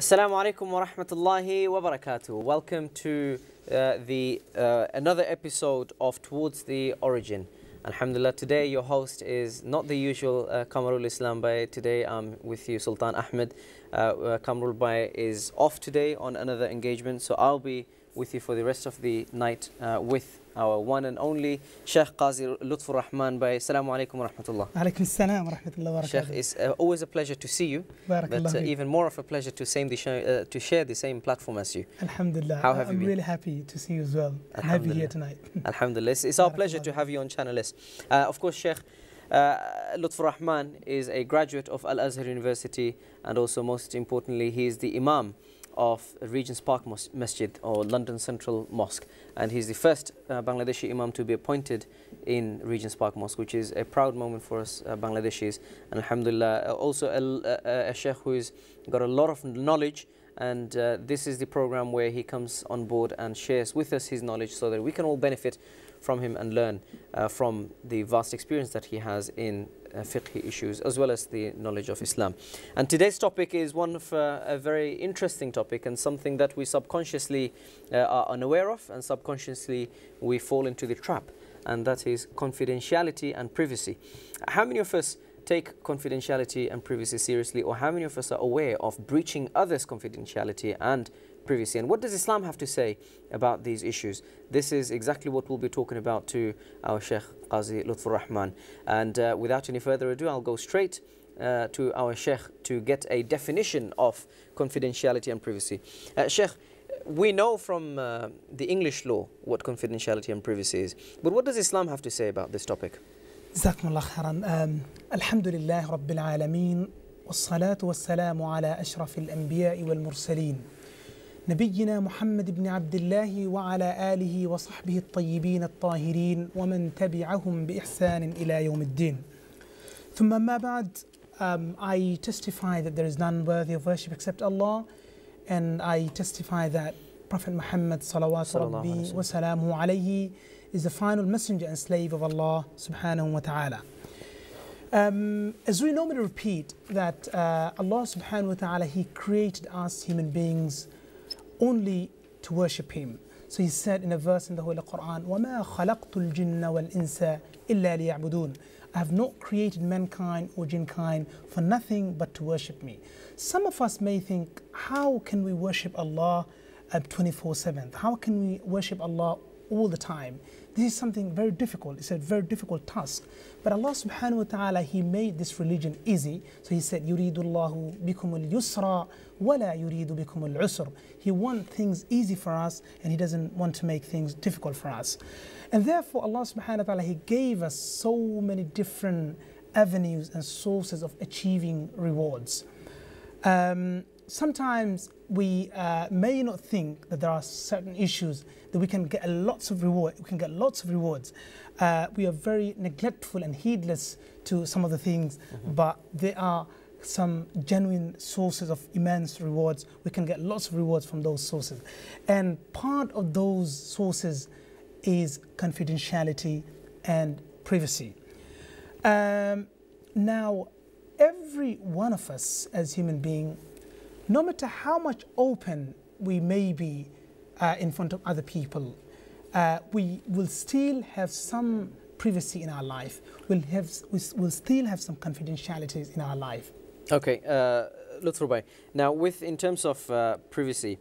Assalamu alaikum wa rahmatullahi wa barakatuh. Welcome to another episode of Towards the Origin. Alhamdulillah, today your host is not the usual Qamarul Islam Bay. Today I'm with you, Sultan Ahmed. Qamarul Bay is off today on another engagement, so I'll be with you for the rest of the night with our one and only Shaykh Kazi Lutfur Rahman Bay. Assalamu alaikum wa rahmatullah. Alaikum assalam wa rahmatullah wa barakatuh. Shaykh, it's always a pleasure to see you, but even more of a pleasure to share the same platform as you. Alhamdulillah. How have you been? I'm really happy to see you as well. I'm happy here tonight. Alhamdulillah. It's our pleasure to have you on Channel S. Of course, Shaykh Lutfur Rahman is a graduate of Al Azhar University, and also, most importantly, he is the Imam of Regent's Park Masjid or London Central Mosque, and he's the first Bangladeshi Imam to be appointed in Regent's Park Mosque, which is a proud moment for us Bangladeshis, and alhamdulillah. Also a sheikh who's got a lot of knowledge, and this is the program where he comes on board and shares with us his knowledge so that we can all benefit from him and learn from the vast experience that he has in fiqh issues as well as the knowledge of Islam. And today's topic is one of a very interesting topic, and something that we subconsciously are unaware of, and subconsciously we fall into the trap, and that is confidentiality and privacy. How many of us take confidentiality and privacy seriously, or how many of us are aware of breaching others' confidentiality and privacy, and what does Islam have to say about these issues? This is exactly what we'll be talking about to our Shaykh Kazi Lutfur Rahman. And without any further ado, I'll go straight to our Shaykh to get a definition of confidentiality and privacy. Shaykh, we know from the English law what confidentiality and privacy is, but what does Islam have to say about this topic? Jazakumullah khairan. Alhamdulillah Rabbil Alameen, wassalatu wassalamu ala ashrafil anbiya'i wal mursaleen, نبينا محمد بن عبد الله وعلى آله وصحبه الطيبين الطاهرين ومن تبعهم بإحسان إلى يوم الدين. ثم ما بعد, I testify that there is none worthy of worship except Allah, and I testify that Prophet Muhammad صلوات ربي وسلامه عليه is the final messenger and slave of Allah subhanahu wa ta'ala. As we normally repeat that Allah subhanahu wa ta'ala, He created us human beings only to worship Him. So He said in a verse in the Holy Quran, وَمَا خَلَقْتُ الْجِنَّ وَالْإِنسَ إِلَّا لِيَعْبُدُونَ, I have not created mankind or jinkind for nothing but to worship me. Some of us may think, how can we worship Allah 24/7? How can we worship Allah all the time? This is something very difficult. It's a very difficult task. But Allah subhanahu wa ta'ala, He made this religion easy. So He said, يُرِيدُ اللَّهُ بِكُمُ الْيُسْرَ وَلَا يُرِيدُ بِكُمُ الْعُسْرَ. He wants things easy for us, and He doesn't want to make things difficult for us. And therefore, Allah subhanahu wa ta'ala, He gave us so many different avenues and sources of achieving rewards. Sometimes we may not think that there are certain issues that we can get lots of reward. We can get lots of rewards. We are very neglectful and heedless to some of the things, but there are some genuine sources of immense rewards. We can get lots of rewards from those sources, and part of those sources is confidentiality and privacy. Now, every one of us as human beings, no matter how much open we may be in front of other people, we will still have some privacy in our life. We'll still have some confidentialities in our life. Okay, Lutfur Bhai. Now, in terms of privacy,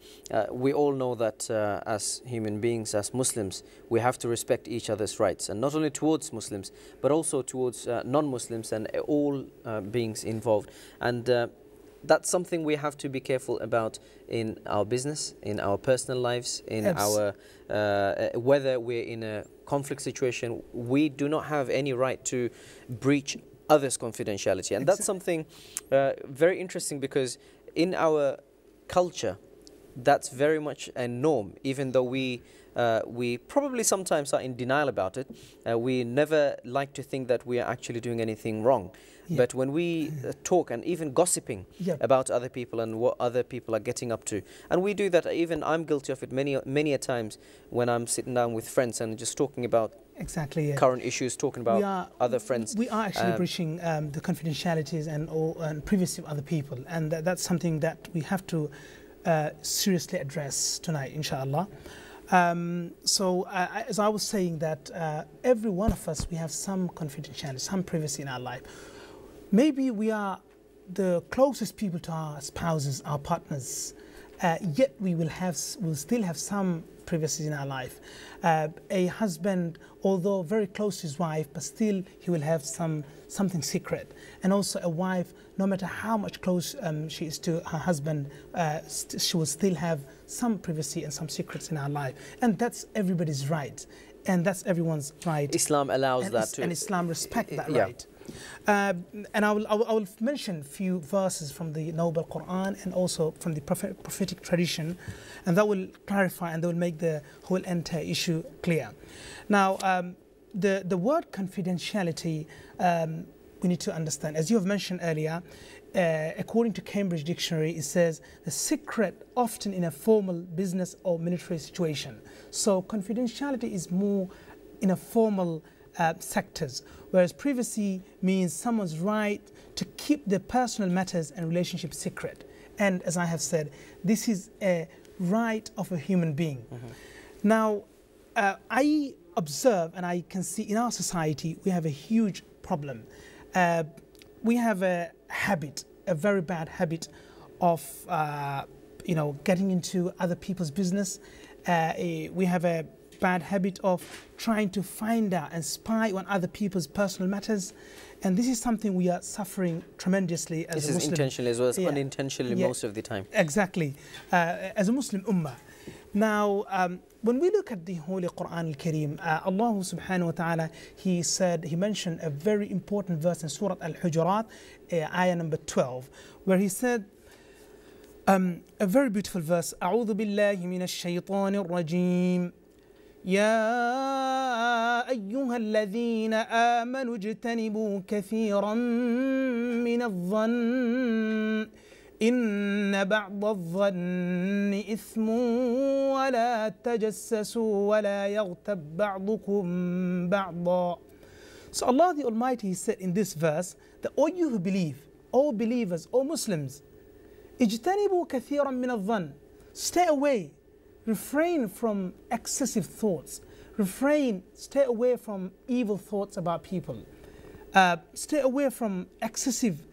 we all know that as human beings, as Muslims, we have to respect each other's rights, and not only towards Muslims, but also towards non-Muslims and all beings involved. And that's something we have to be careful about in our business, in our personal lives, in our whether we're in a conflict situation. We do not have any right to breach others' confidentiality, and that's something very interesting, because in our culture, that's very much a norm, even though we probably sometimes are in denial about it. We never like to think that we are actually doing anything wrong. Yeah. But when we talk and even gossiping about other people and what other people are getting up to, and we do that, even I'm guilty of it many a times when I'm sitting down with friends and just talking about exactly, yeah, current issues, talking about other friends. We are actually breaching the confidentialities and privacy of other people, and that's something that we have to seriously address tonight, inshallah. As I was saying, that every one of us, we have some confidentiality, some privacy in our life. Maybe we are the closest people to our spouses, our partners, yet we will still have some privacy in our life. A husband, although very close to his wife, but still he will have something secret. And also a wife, no matter how much close she is to her husband, she will still have some privacy and some secrets in her life. And that's everybody's right. And that's everyone's right. Islam allows that too. And Islam respects that right. And I will mention a few verses from the Noble Quran and also from the prophetic tradition, and that will clarify and that will make the whole entire issue clear. Now, the word confidentiality, we need to understand. As you have mentioned earlier, according to Cambridge Dictionary, it says the secret often in a formal business or military situation. So confidentiality is more in a formal sectors, whereas privacy means someone's right to keep their personal matters and relationships secret. And as I have said, this is a right of a human being. Now, I observe and I can see in our society we have a huge problem. We have a habit, a very bad habit of getting into other people's business. We have a bad habit of trying to find out and spy on other people's personal matters, and this is something we are suffering tremendously as a Muslim. This is intentional as well as unintentionally most of the time. Exactly, as a Muslim ummah. Now, when we look at the Holy Quran Al-Kareem, Allah subhanahu wa ta'ala, He mentioned a very important verse in Surah Al Hujurat, ayah number 12, where He said, a very beautiful verse, أعوذ بالله من الشيطان الرجيم يا أيها الذين آمنوا اجتنبوا كثيرا من الظن إن بعض الظن إثم ولا تجسسوا ولا يغتب بعضكم بعضا. So Allah the Almighty said in this verse that all you who believe, all believers, all Muslims, اجتنبوا كثيرا من الظن, stay away. Refrain from excessive thoughts. Refrain, stay away from evil thoughts about people. Stay away from excessive,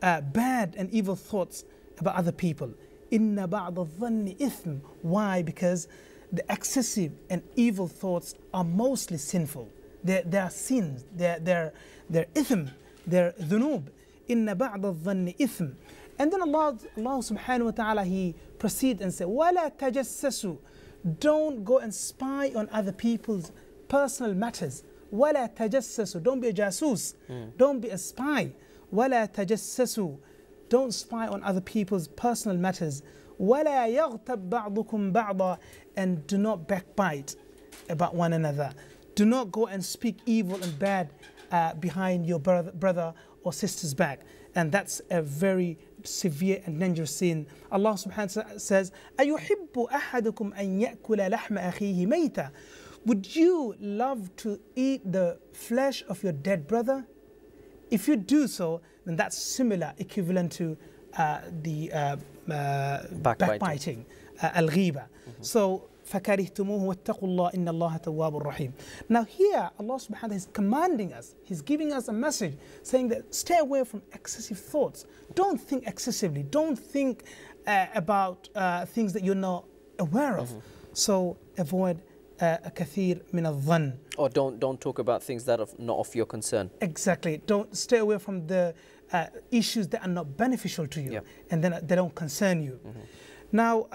bad and evil thoughts about other people. Inna ba'd adh-dhanni ithm. Why? Because the excessive and evil thoughts are mostly sinful. They are sins. They're ithm. They're dhunub. Inna ba'd adh-dhanni ithm. And then Allah subhanahu wa ta'ala, He proceeds and says, وَلَا تَجَسَّسُوا, don't go and spy on other people's personal matters. وَلَا تَجَسَّسُوا, don't be a jasus, don't be a spy. وَلَا تَجَسَّسُوا, don't spy on other people's personal matters. وَلَا يَغْتَبْ بَعْضُكُمْ بَعْضًا, and do not backbite about one another. Do not go and speak evil and bad behind your brother or sister's back. And that's a very severe and dangerous sin. Allah subhanahu wa ta'ala says, أَيُحِبُّ أَحَدُكُمْ أَنْ يَأْكُلَ لَحْمَ أَخِيهِ مَيْتًا, would you love to eat the flesh of your dead brother? If you do so, then that's similar, equivalent to backbiting, al-ghiba. So, فَكَرِهْتُمُوهُ وَاتَّقُوا اللَّهَ إِنَّ اللَّهَ تَوَّابٌ رَحِيمٌ. Now here, Allah subhanahu wa ta'ala is commanding us, He's giving us a message, saying that stay away from excessive thoughts. Don't think excessively. Don't think about things that you're not aware of. So avoid kathir min al-dhann. Or don't talk about things that are not of your concern. Exactly. Don't stay away from the issues that are not beneficial to you, and then they don't concern you. Now,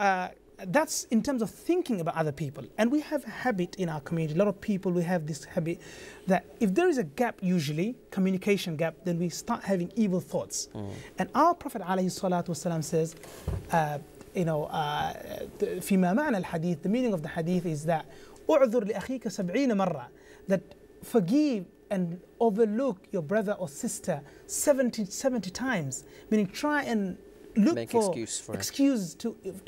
that's in terms of thinking about other people. And we have a habit in our community, a lot of people, we have this habit that if there is a gap, usually communication gap, then we start having evil thoughts. And our Prophet ﷺ says, فيما معنى الحديث, the meaning of the hadith is that أعذر لأخيك سبعين مرة, that forgive and overlook your brother or sister 70 times, meaning try and look for excuses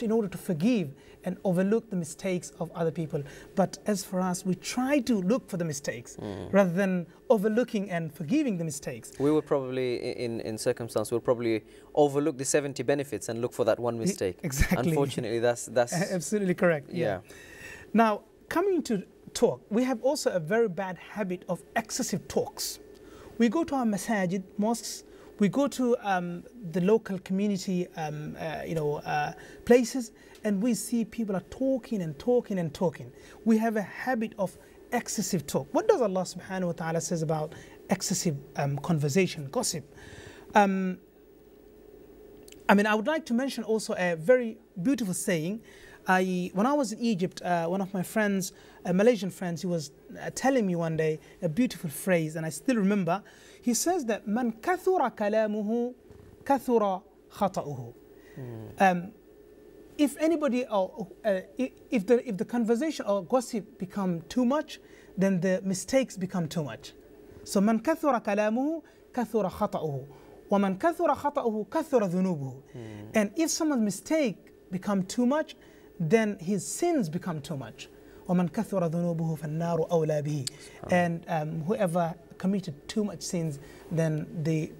in order to forgive and overlook the mistakes of other people. But as for us, we try to look for the mistakes rather than overlooking and forgiving the mistakes. We will probably, in circumstance, we'll probably overlook the 70 benefits and look for that one mistake. Exactly. Unfortunately, that's absolutely correct. Yeah. Now, coming to talk, we have also a very bad habit of excessive talks. We go to our masajid, mosques, we go to the local community places, and we see people are talking and talking and talking. We have a habit of excessive talk. What does Allah subhanahu wa ta'ala says about excessive conversation, gossip? I mean, I would like to mention also a very beautiful saying. When I was in Egypt, one of my friends, a Malaysian friend, he was telling me one day a beautiful phrase, and I still remember. He says that man kathura kalamuhu kathura khata'uhu. If anybody, if the conversation or gossip become too much, then the mistakes become too much. So man kathura kalamuhu kathura khata'uhu, wa man kathura khata'uhu kathura dhunubuhu. And if someone's mistake become too much, then his sins become too much. And whoever committed too much sins, then the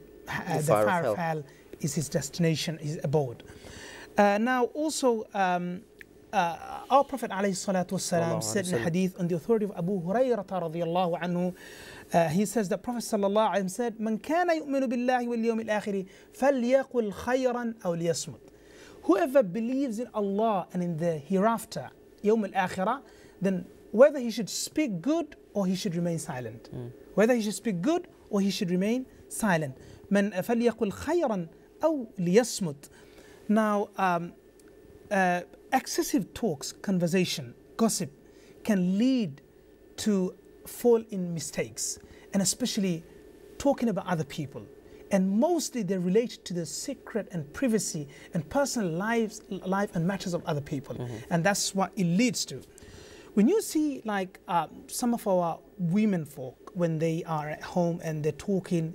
fire of hell is his destination, his abode. Now also, our Prophet ﷺ said in a hadith on the authority of Abu Hurayrah radiyallahu anhu, he says that Prophet ﷺ said, "Man kana yu'minu billahi wal yawmil akhir falyaqul khayran aw liyasmut." Whoever believes in Allah and in the hereafter, Yawm al-Akhirah, then whether he should speak good or he should remain silent. Whether he should speak good or he should remain silent. Man falyaqul khayran aw liyasmut. Now, excessive talks, conversation, gossip can lead to fall in mistakes, and especially talking about other people. And mostly they relate to the secret and privacy and personal life and matters of other people. And that's what it leads to. When you see like some of our women folk, when they are at home and they're talking,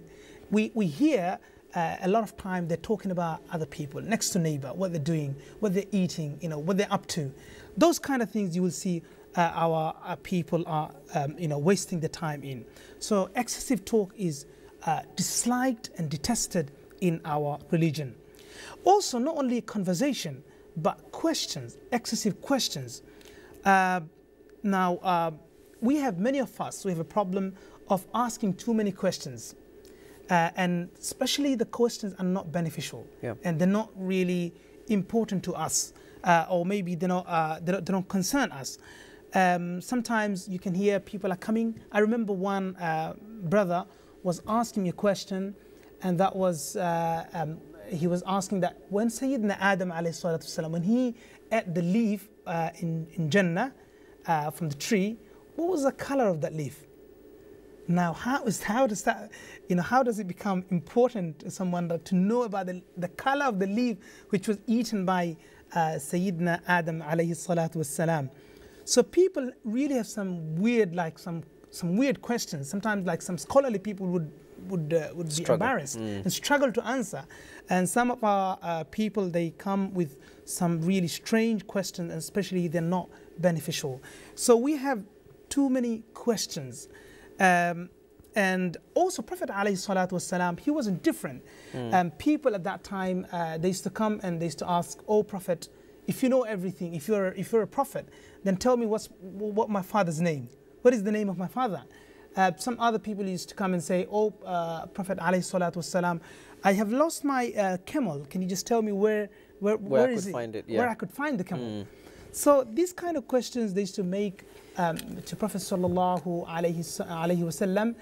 we hear a lot of time they're talking about other people, next to neighbor, what they're doing, what they're eating, you know, what they're up to. Those kind of things you will see our people are wasting their time in. So excessive talk is disliked and detested in our religion. Also, not only conversation, but questions, excessive questions. We have many of us, we have a problem of asking too many questions. And especially the questions are not beneficial. And they're not really important to us, or maybe they don't concern us. Sometimes you can hear people are coming. I remember one brother was asking me a question, and that was, he was asking that when Sayyidina Adam والسلام, when he ate the leaf in Jannah from the tree, what was the color of that leaf? Now, how does it become important to someone to know about the color of the leaf which was eaten by Sayyidina Adam والسلام? So people really have some weird, like some weird questions. Sometimes like some scholarly people would be embarrassed and struggle to answer. And some of our people, they come with some really strange questions, and especially they're not beneficial. So we have too many questions. And also Prophet ﷺ, he wasn't different. People at that time, they used to come and they used to ask, "Oh Prophet, if you know everything, if you're a prophet, then tell me what my father's name. What is the name of my father?" Some other people used to come and say, "Oh, Prophet ﷺ, I have lost my camel. Can you just tell me where is it? Where I could find the camel?" So these kind of questions they used to make to Prophet ﷺ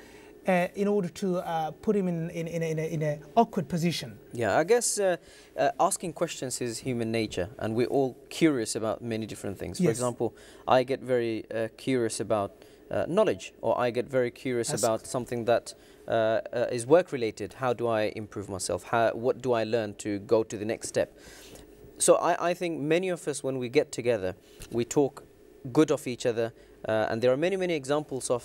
in order to put him in a awkward position. Yeah, I guess asking questions is human nature, and we're all curious about many different things. For example, I get very curious about knowledge, or I get very curious about something that is work-related. How do I improve myself? What do I learn to go to the next step? So I think many of us, when we get together, we talk good of each other And there are many examples of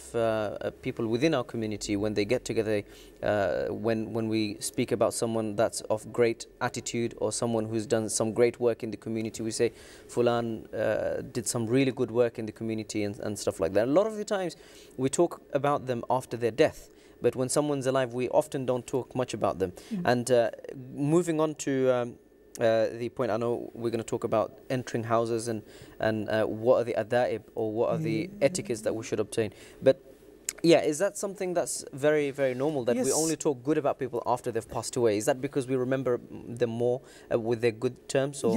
people within our community when they get together, when we speak about someone that's of great attitude or someone who's done some great work in the community, we say Fulan did some really good work in the community and stuff like that. A lot of the times we talk about them after their death, but when someone's alive we often don't talk much about them. And moving on to the point, I know we're going to talk about entering houses and what are the adab, or what are the etiquettes that we should obtain. But yeah, is that something that's very normal, that we only talk good about people after they've passed away? Is that because we remember them more with their good terms? Or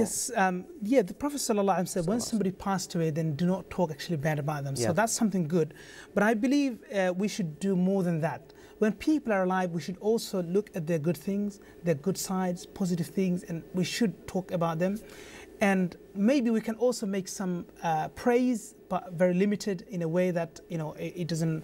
yeah, the Prophet ﷺ said when somebody passed away, then do not talk actually bad about them. So that's something good. But I believe we should do more than that. When people are alive, we should also look at their good things, their good sides, positive things, and we should talk about them. And maybe we can also make some praise, but very limited, in a way that, you know, it doesn't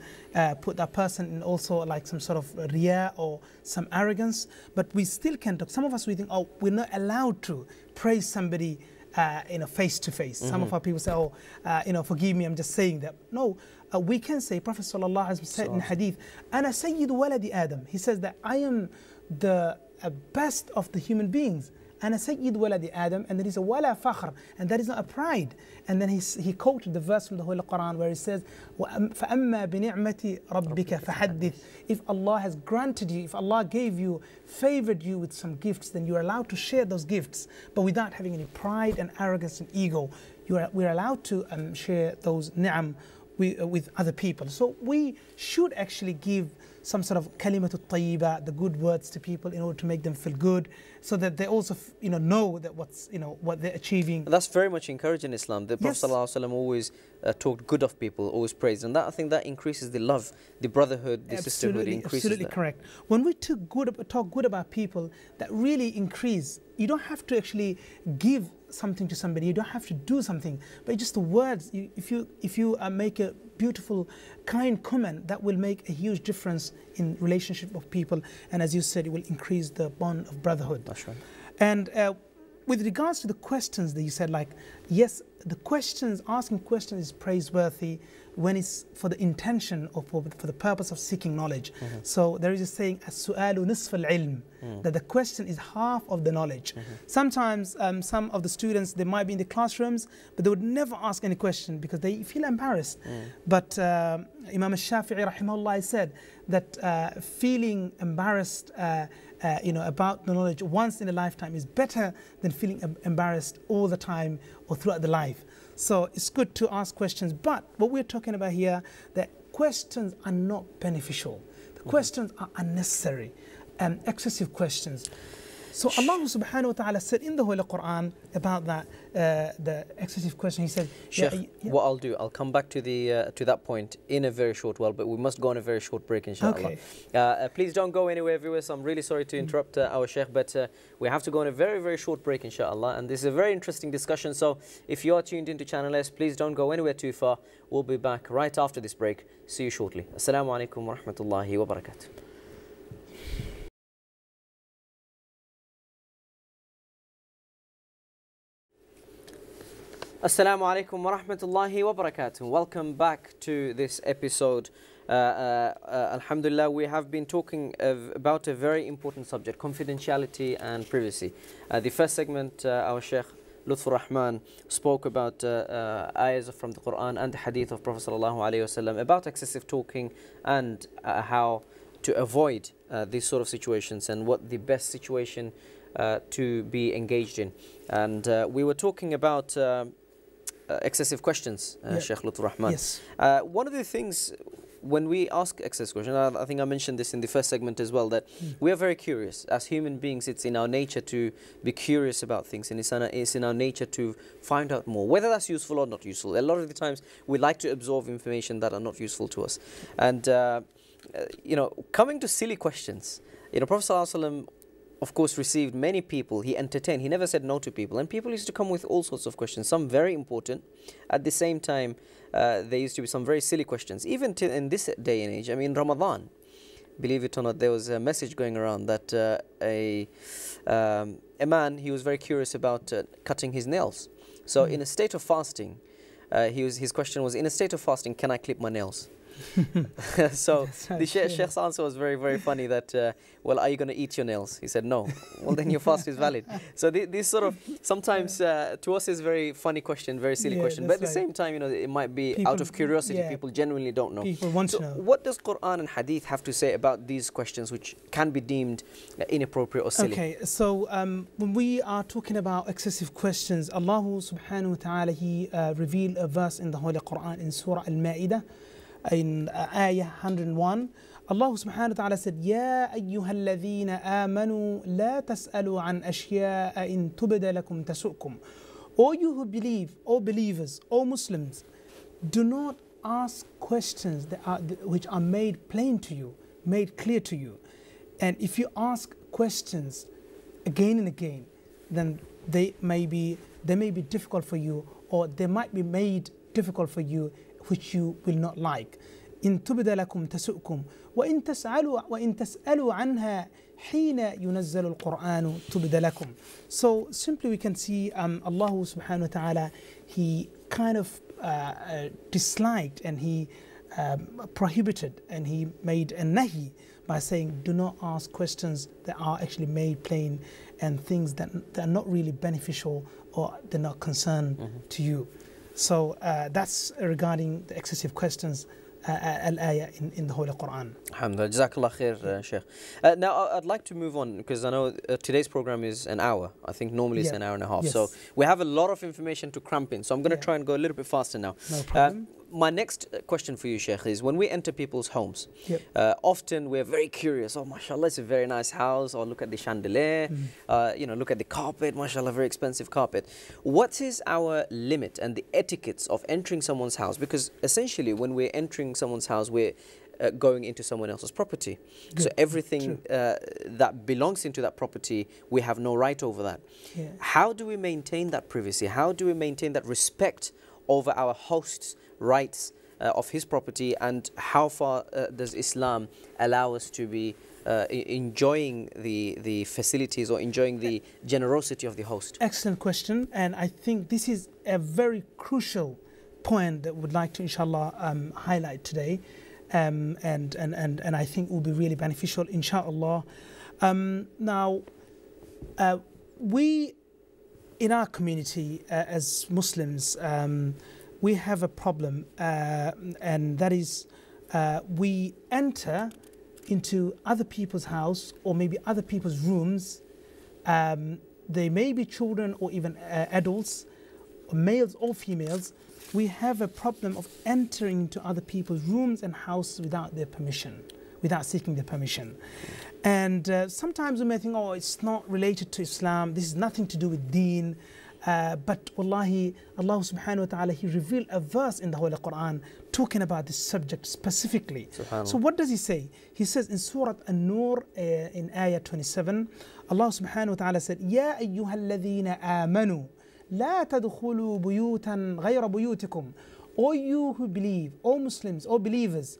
put that person in also like some sort of riya or some arrogance. But we still can talk. Some of us, we think, oh, we're not allowed to praise somebody, you know, face to face. Some of our people say, oh, you know, forgive me, I'm just saying that. No. We can say, Prophet sallallahu alaihi wasallam said in hadith, "Ana sayyidu waladi Adam." He says that I am the best of the human beings. "Ana sayyidu waladi Adam," and there is a wala fakhr, and that is not a pride. And then he quoted the verse from the Holy Quran where he says, فَأَمَّا بِنِعْمَةِ رَبِّكَ فَحَدِّثْ. If Allah has granted you, if Allah gave you, favored you with some gifts, then you are allowed to share those gifts, but without having any pride and arrogance and ego. We're allowed to share those ni'am with other people. So we should actually give some sort of kalimatul tayyibah, the good words, to people in order to make them feel good, so that they also know that what's what they're achieving. And that's very much encouraged in Islam. The Prophet ﷺ always talked good of people, always praised, and that, I think, that increases the love, the brotherhood, the sisterhood. Absolutely correct. When we talk good about people, that really increases. You don't have to actually give something to somebody, you don't have to do something, but just the words. If you make a beautiful, kind comment, that will make a huge difference in relationship of people, and as you said, it will increase the bond of brotherhood. That's right. And with regards to the questions that you said, like, yes, the questions, asking questions is praiseworthy when it's for the intention or for the purpose of seeking knowledge. So there is a saying, as-su'alu nisf al-ilm, that the question is half of the knowledge. Sometimes some of the students, they might be in the classrooms, but they would never ask any question because they feel embarrassed. But Imam Shafi'i rahimahullah said that feeling embarrassed about the knowledge once in a lifetime is better than feeling embarrassed all the time or throughout the life. So it's good to ask questions, but what we're talking about here, that questions are not beneficial. The questions are unnecessary and excessive questions. So Allah subhanahu wa ta'ala said in the Holy Quran about that, the excessive question. He said, Shaykh, what I'll do, I'll come back to that point in a very short while, but we must go on a very short break, inshallah. Okay. Please don't go anywhere, viewers. I'm really sorry to interrupt our Shaykh, but we have to go on a very short break, inshallah. And this is a very interesting discussion. So if you are tuned into Channel S, please don't go anywhere too far. We'll be back right after this break. See you shortly. Assalamu alaikum wa rahmatullahi wa barakatuh. Assalamu alaikum wa rahmatullahi wa barakatuh. Welcome back to this episode. Alhamdulillah, we have been talking about a very important subject, confidentiality and privacy. The first segment, our Shaykh Lutfur Rahman spoke about ayahs from the Quran and the hadith of Prophet ﷺ about excessive talking and how to avoid these sort of situations and what the best situation to be engaged in. And we were talking about excessive questions, Shaykh Lutfur Rahman. One of the things when we ask excessive questions, I think I mentioned this in the first segment as well, that we are very curious. As human beings, it's in our nature to be curious about things, and it's in our nature to find out more, whether that's useful or not useful. A lot of the times, we like to absorb information that are not useful to us. And, coming to silly questions, Prophet ﷺ, of course, received many people. He entertained. He never said no to people. And people used to come with all sorts of questions, some very important. At the same time, there used to be some very silly questions. Even in this day and age, I mean, Ramadan, believe it or not, there was a message going around that a man, he was very curious about cutting his nails. So in a state of fasting, his question was, in a state of fasting, can I clip my nails? So the Sheikh's answer was very, very funny, that, well, are you going to eat your nails? He said, no. Well, then your fast is valid. So this sort of, sometimes to us is very funny question, very silly question. But at the same time, you know, it might be people, out of curiosity, people genuinely don't know. People want to know. What does Quran and Hadith have to say about these questions which can be deemed inappropriate or silly? Okay, so when we are talking about excessive questions, Allah subhanahu wa ta'ala, He revealed a verse in the Holy Quran in Surah Al-Ma'idah, in Ayah 101, Allah subhanahu wa ta'ala said, يَا أَيُّهَا الَّذِينَ آمَنُوا لَا تَسْأَلُوا عَنْ أَشْيَاءَ إِن تُبْدَ لَكُمْ تَسُؤْكُمْ. All you who believe, all believers, all Muslims, do not ask questions that are, which are made plain to you, made clear to you. And if you ask questions again and again, then they may be difficult for you, or they might be made difficult for you, which you will not like. إن تبد لكم تسؤكم وإن تسألوا عنها حين ينزل القرآن تبد لكم. So simply we can see Allah subhanahu wa ta'ala, He kind of disliked and He prohibited and He made a nahi by saying, do not ask questions that are actually made plain and things that are not really beneficial or they're not concerned to you. So that's regarding the excessive questions al-ayah in the Holy Quran. Alhamdulillah. Jazakallah khair, Shaykh. Now I'd like to move on, because I know today's program is an hour. I think normally it's an hour and a half. Yes. So we have a lot of information to cramp in. So I'm going to try and go a little bit faster now. No problem. My next question for you, Shaykh, is when we enter people's homes, often we're very curious. Oh, mashallah, it's a very nice house. Or look at the chandelier, you know, look at the carpet, mashallah, very expensive carpet. What is our limit and the etiquettes of entering someone's house? Because essentially when we're entering someone's house, we're going into someone else's property. Good. So everything that belongs into that property, we have no right over that. Yeah. How do we maintain that privacy? How do we maintain that respect over our host's rights of his property, and how far does Islam allow us to be enjoying the facilities or enjoying the generosity of the host? Excellent question, and I think this is a very crucial point that we'd like to, inshallah, highlight today, and I think will be really beneficial, inshallah. Now, we in our community as Muslims, we have a problem, and that is we enter into other people's house or maybe other people's rooms. They may be children or even adults, males or females. We have a problem of entering into other people's rooms and houses without their permission, without seeking their permission. And sometimes we may think, oh, it's not related to Islam, this is nothing to do with deen. But wallahi, Allah subhanahu wa ta'ala, He revealed a verse in the Holy Quran talking about this subject specifically. So what does He say? He says in Surah An-Nur, in Ayah 27, Allah subhanahu wa ta'ala said, يَا أَيُّهَا الَّذِينَ آمَنُوا لَا تَدْخُلُوا بُيُوتًا غَيْرَ بُيُوتِكُمْ. All you who believe, all Muslims, all believers,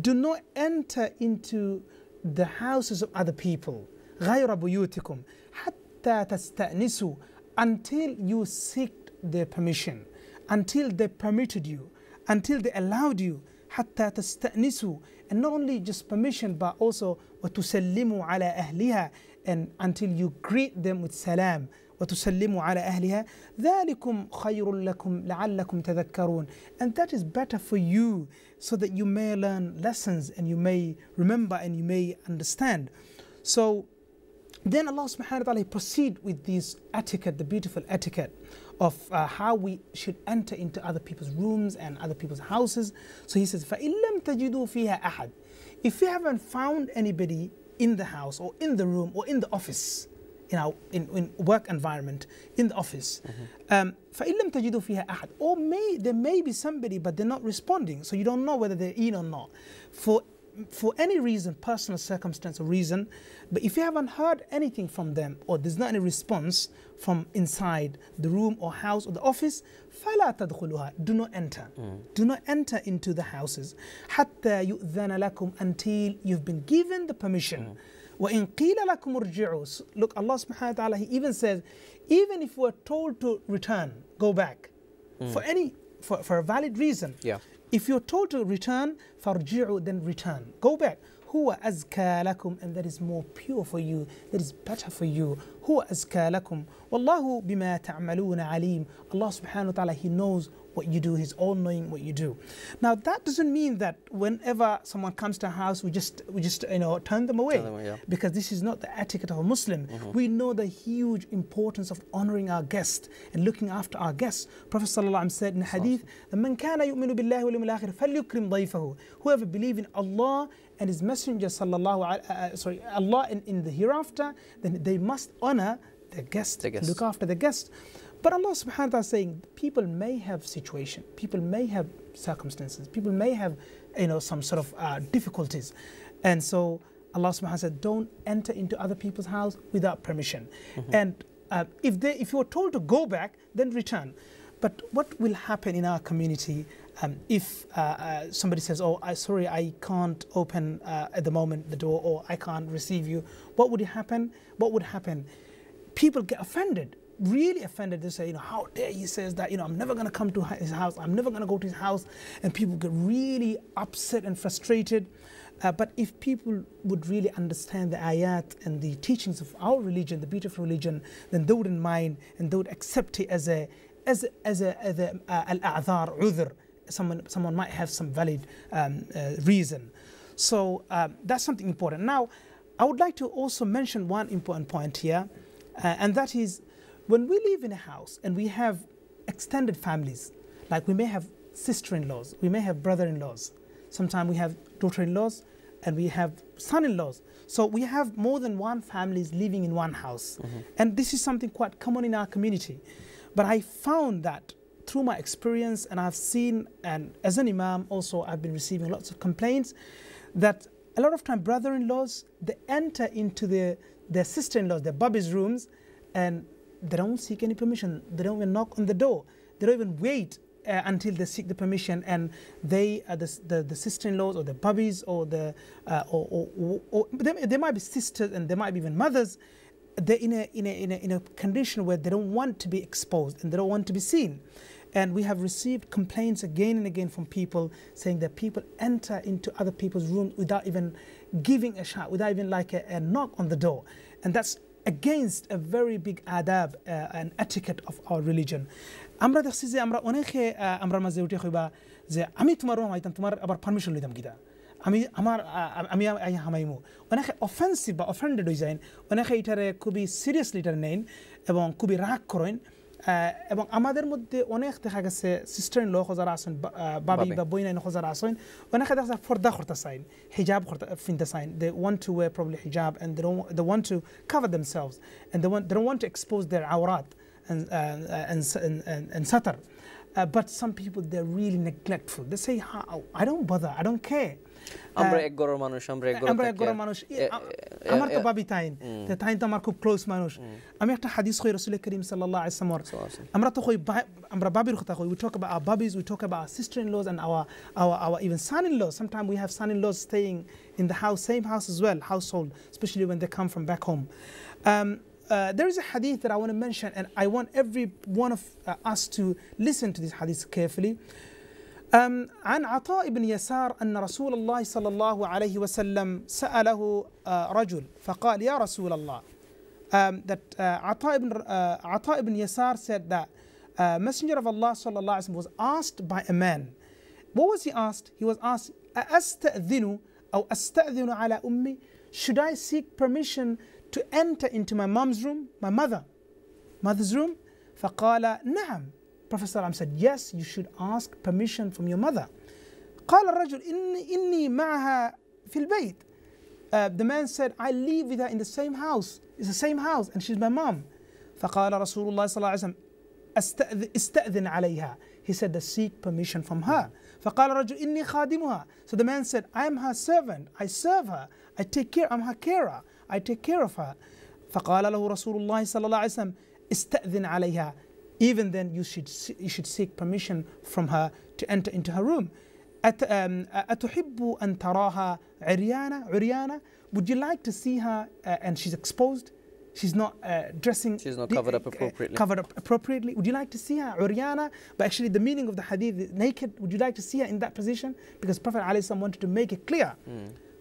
do not enter into the houses of other people, غَيْرَ بُيُوتِكُمْ حَتَّى تَسْتَأْنِسُوا, until you seek their permission, until they permitted you, until they allowed you, حَتَّى تَسْتَأْنِسُوا, and not only just permission, but also وَتُسَلِّمُوا عَلَىٰ أَهْلِهَا, and until you greet them with salam, وَتُسَلِّمُوا عَلَىٰ أَهْلِهَا, ذَلِكُمْ خَيْرٌ لَكُمْ لَعَلَّكُمْ تَذَكَّرُونَ, and that is better for you, so that you may learn lessons and you may remember and you may understand. So then Allah subhanahu wa ta'ala proceed with this etiquette, the beautiful etiquette of how we should enter into other people's rooms and other people's houses. So He says, فَإِن لَمْ تَجِدُوا فِيهَا أَحَدٍ, if you haven't found anybody in the house or in the room or in the office, you know, in work environment, in the office, فَإِن لَمْ تَجِدُوا فِيهَا أَحَدٍ, or there may be somebody but they're not responding, so you don't know whether they're in or not, for any reason, personal circumstance or reason. But if you haven't heard anything from them or there's not any response from inside the room or house or the office, فَلَا تَدْخُلُهَا, do not enter. Do not enter into the houses. حَتَّى يُؤْذَنَ لَكُمْ, until you've been given the permission. وَإِن قِيلَ لَكُمْ ارْجِعُوا. Look, Allah subhanahu wa ta'ala, He even says, even if we're told to return, go back, for any for a valid reason. Yeah. If you're told to return, farji'u, then return. Go back. Huwa azka lakum, and that is more pure for you, that is better for you. Huwa azka lakum. Wallahu bima ta'maluna alim. Allah subhanahu wa ta'ala, He knows what you do. He's all knowing what you do. Now that doesn't mean that whenever someone comes to our house, we just turn them away. Yeah. Because this is not the etiquette of a Muslim. Mm-hmm. We know the huge importance of honoring our guest and looking after our guests. Prophet ﷺ said in hadith, "Man kana yu'minu billahi wal yawmil akhir falyukrim dayfahu." Whoever believes in Allah and His Messenger Allah and in the hereafter, then they must honor the guest, look after the guest. But Allah subhanahu wa ta'ala is saying people may have situation, people may have circumstances, people may have some sort of difficulties. And so Allah subhanahu wa ta'ala said, don't enter into other people's house without permission. Mm-hmm. And if you're told to go back, then return. But what will happen in our community if somebody says, oh, sorry, I can't open at the moment the door, or I can't receive you? What would happen? What would happen? People get offended. Really offended. They say, how dare he says that, I'm never going to come to his house, I'm never going to go to his house, and people get really upset and frustrated. But if people would really understand the ayat and the teachings of our religion, the beautiful religion, then they wouldn't mind and they would accept it as a al-a'dhar, udhr. Someone might have some valid reason. So that's something important. Now, I would like to also mention one important point here, and that is, when we live in a house and we have extended families, like we may have sister-in-laws, we may have brother-in-laws, sometimes we have daughter-in-laws, and we have son-in-laws. So we have more than one family living in one house. Mm-hmm. And this is something quite common in our community. But I found that through my experience, and I've seen, and as an imam also, I've been receiving lots of complaints, that a lot of time brother-in-laws, they enter into their sister-in-laws, their babies' rooms, and they don't seek any permission. They don't even knock on the door. They don't even wait until they seek the permission. And they, the sister-in-laws or the babies or the, they might be sisters and they might be even mothers. They're in a condition where they don't want to be exposed and they don't want to be seen. And we have received complaints again and again from people saying that people enter into other people's rooms without even giving a shout, without even like a knock on the door. And that's against a very big adab and etiquette of our religion. Amra dakhsize amra onekhe amra mazeuti khoiba ze ami tomaro haitam tomar abar permission lidam gida ami amar ami ay hamaimu onekhe offensive ba offended design onekhe itare kubi seriously tar nein ebong kubi rag korein ebong amader moddhe onek dekha geche sister in law khozara asen babi ba boyna khozara asen onekhe dakhsa forda khorta sain hijab khorta finta sain. They want to wear probably hijab and they want to cover themselves and they don't want to expose their awrat and satar. But some people, they're really neglectful. They say, I don't bother, I don't care. Amra ek goror manush, amra ek goror manush. Amar to babi tain, the tain to amar kub close manush. Ami ekta hadith khoy Rasul Karim sallallahu alaihi wasallam. Amra to khoy amra babi rukhta khoy. We talk about our babies, we talk about our sister-in-laws and our even son-in-laws. Sometimes we have son-in-laws staying in the house, same house as well, household, especially when they come from back home. There is a hadith that I want to mention, and I want every one of us to listen to this hadith carefully. عن عطاء بن يسار أن رسول الله صلى الله عليه وسلم سأله رجل فقال يا رسول الله. That عطاء بن يسار said that Messenger of Allah صلى الله عليه وسلم was asked by a man. What was he asked? He was asked, أستأذن أو أستأذن على أمي? Should I seek permission to enter into my mom's room, my mother's room? فقال نعم. Prophet ﷺ said, yes, you should ask permission from your mother. قال الرجل إني معها في البيت. The man said, I live with her in the same house. It's the same house, and she's my mom. فقال رسول الله صلى الله عليه وسلم استأذن عليها. He said, seek permission from her. فقال الرجل إني خادمها. So the man said, I am her servant. I serve her. I take care. I'm her carer. I take care of her. فقال له رسول الله صلى الله عليه وسلم استأذن عليها. Even then, you should seek permission from her to enter into her room. أتحب أن تراها عريانة? Would you like to see her and she's exposed? She's not dressing. She's not covered up appropriately. Would you like to see her uryana? But actually, the meaning of the hadith, naked. Would you like to see her in that position? Because Prophet ﷺ wanted to make it clear.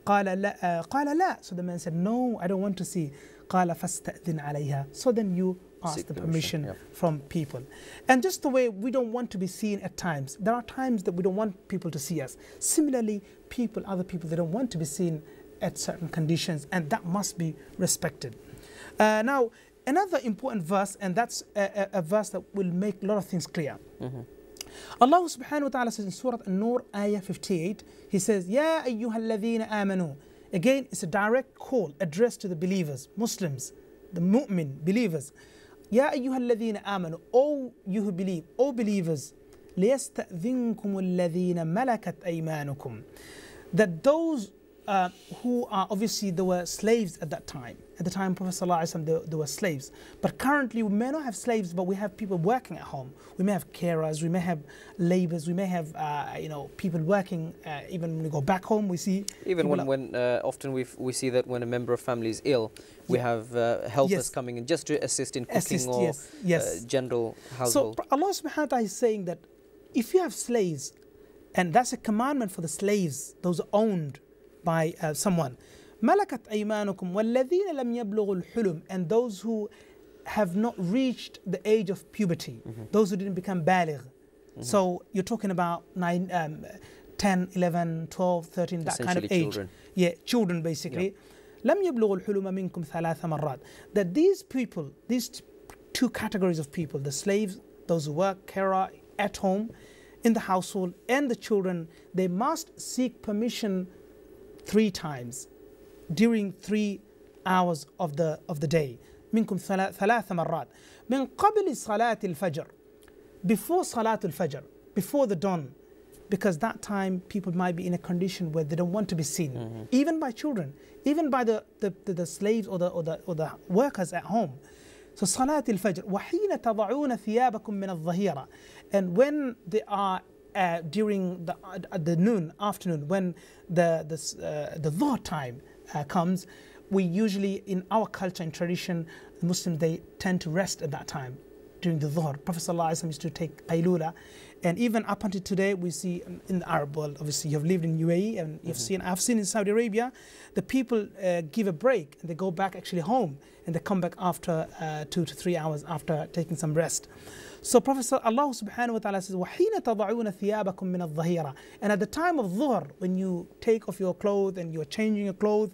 قال لا. So the man said, no, I don't want to see. قال فاستأذن عليها. So then you ask the permission from people. And just the way we don't want to be seen at times. There are times that we don't want people to see us. Similarly, people, other people, they don't want to be seen at certain conditions, and that must be respected. Now, another important verse, and that's a verse that will make a lot of things clear. Allah subhanahu wa ta'ala says in Surah An-Nur, Ayah 58, He says, Ya ayyuhalladhina amanu. Again, it's a direct call addressed to the believers, Muslims, the mu'min, believers. Ya ayyuhalladhina amanu. O you who believe, O believers, لِيَسْتَأْذِنْكُمُ الَّذِينَ مَلَكَتْ أَيْمَانُكُمْ. That those who are obviously they were slaves at that time. At the time Prophet ﷺ, they were slaves. But currently we may not have slaves, but we have people working at home. We may have carers, we may have laborers, we may have you know, people working. Even when we go back home, we see even often we see that when a member of family is ill, we have helpers coming in just to assist in cooking or general household. So Allah subhanahu wa ta'ala is saying that if you have slaves, and that's a commandment for the slaves, those owned by someone, malakat aymanukum walladhina lam yablughu al-hulum, and those who have not reached the age of puberty, those who didn't become baligh. So you're talking about 9, 10, 11, 12, 13, that kind of age. Children. Yeah, children basically. Lam yablughu al-hulum minkum thalatha marrat. That these people, these two categories of people, the slaves, those who work, carer at home, in the household, and the children, they must seek permission 3 times during 3 hours of the day. Minkum thalatha marrat. Min qabli salat al-fajr. Before salat al-fajr, before the dawn, because that time people might be in a condition where they don't want to be seen, even by children, even by the slaves or the workers at home. So salat al-fajr. Wahina tada'una thiyabakum min al-dhahira. And when they are during the noon, afternoon, when the dhuhr time comes, we usually, in our culture and tradition, the Muslims, they tend to rest at that time during the dhuhr. Prophet ﷺ used to take qaylula, and even up until today, we see in the Arab world, obviously, you've lived in UAE, and you've seen, I've seen in Saudi Arabia, the people give a break, and they go back actually home, and they come back after 2 to 3 hours after taking some rest. So Prophet Allah subhanahu wa ta'ala says, وَحِينَ تَضَعُونَ ثِيَابَكُمْ مِنَ الظَّهِيرَةِ. And at the time of dhuhr, when you take off your clothes and you're changing your clothes,